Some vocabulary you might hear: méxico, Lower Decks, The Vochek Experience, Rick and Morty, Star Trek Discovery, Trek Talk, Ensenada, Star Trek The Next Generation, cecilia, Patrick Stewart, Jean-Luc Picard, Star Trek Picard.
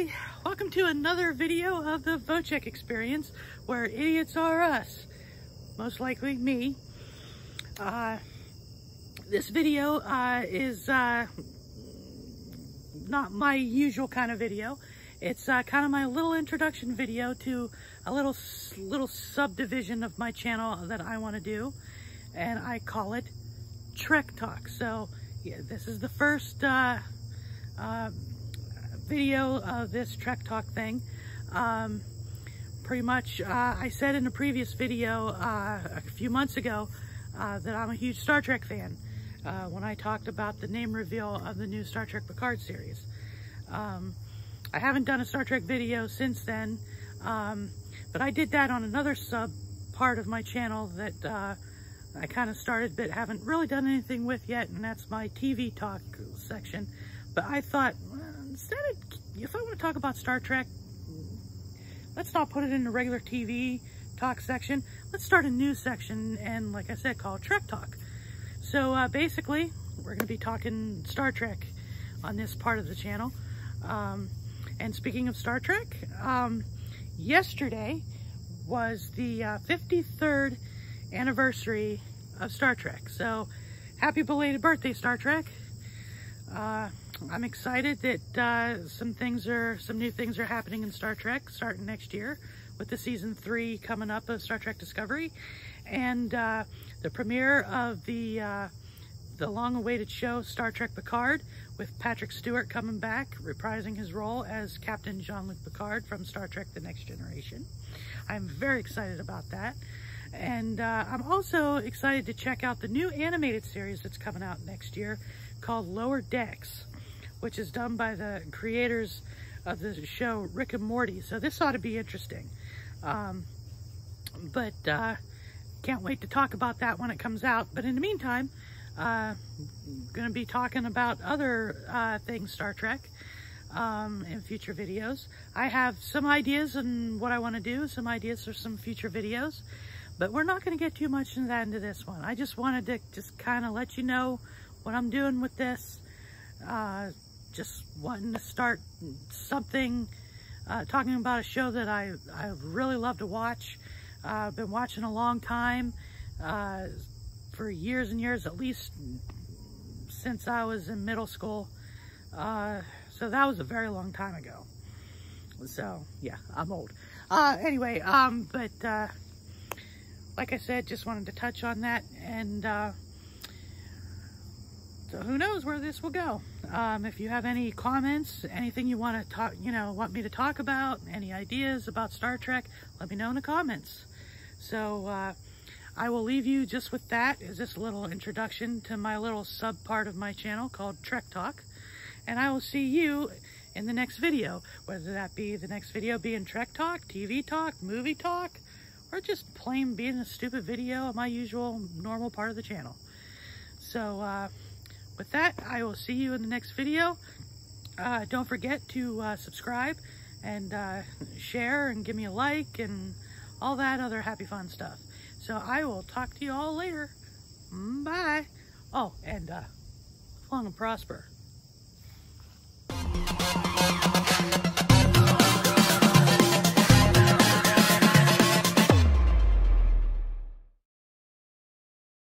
everybody, welcome to another video of the Vochek Experience, where idiots are us, most likely me. This video is not my usual kind of video. It's kind of my little introduction video to a little subdivision of my channel that I want to do, and I call it Trek Talk. So yeah, this is the first video of this Trek Talk thing. Pretty much, I said in a previous video a few months ago that I'm a huge Star Trek fan when I talked about the name reveal of the new Star Trek Picard series. I haven't done a Star Trek video since then, but I did that on another sub part of my channel that I kind of started but haven't really done anything with yet, and that's my TV talk section. But I thought, instead of, if I want to talk about Star Trek, let's not put it in the regular TV talk section. Let's start a new section, and like I said, call it Trek Talk. So basically, we're going to be talking Star Trek on this part of the channel. And speaking of Star Trek, yesterday was the 53rd anniversary of Star Trek. So happy belated birthday, Star Trek. I'm excited that some new things are happening in Star Trek starting next year, with the season 3 coming up of Star Trek Discovery, and the premiere of the long-awaited show Star Trek Picard, with Patrick Stewart coming back, reprising his role as Captain Jean-Luc Picard from Star Trek The Next Generation. I'm very excited about that. And I'm also excited to check out the new animated series that's coming out next year called Lower Decks, which is done by the creators of the show Rick and Morty. So this ought to be interesting. Can't wait to talk about that when it comes out. But in the meantime, going to be talking about other things Star Trek in future videos. I have some ideas on what I want to do, some ideas for some future videos, but we're not going to get too much into that into this one. I just wanted to just kind of let you know what I'm doing with this. Just wanting to start something, talking about a show that I really love to watch. I've been watching a long time, for years and years, at least since I was in middle school. So that was a very long time ago. So yeah, I'm old. Anyway, like I said, just wanted to touch on that, and so who knows where this will go. If you have any comments, anything you want to talk, want me to talk about, any ideas about Star Trek, let me know in the comments. So I will leave you just with that, is this little introduction to my little sub part of my channel called Trek Talk, and I will see you in the next video, whether that be the next video being Trek Talk, TV Talk, movie talk, or just plain being a stupid video on my usual normal part of the channel. So with that, I will see you in the next video. Don't forget to subscribe and share and give me a like and all that other happy fun stuff. So I will talk to you all later. Bye. Oh, and long and prosper.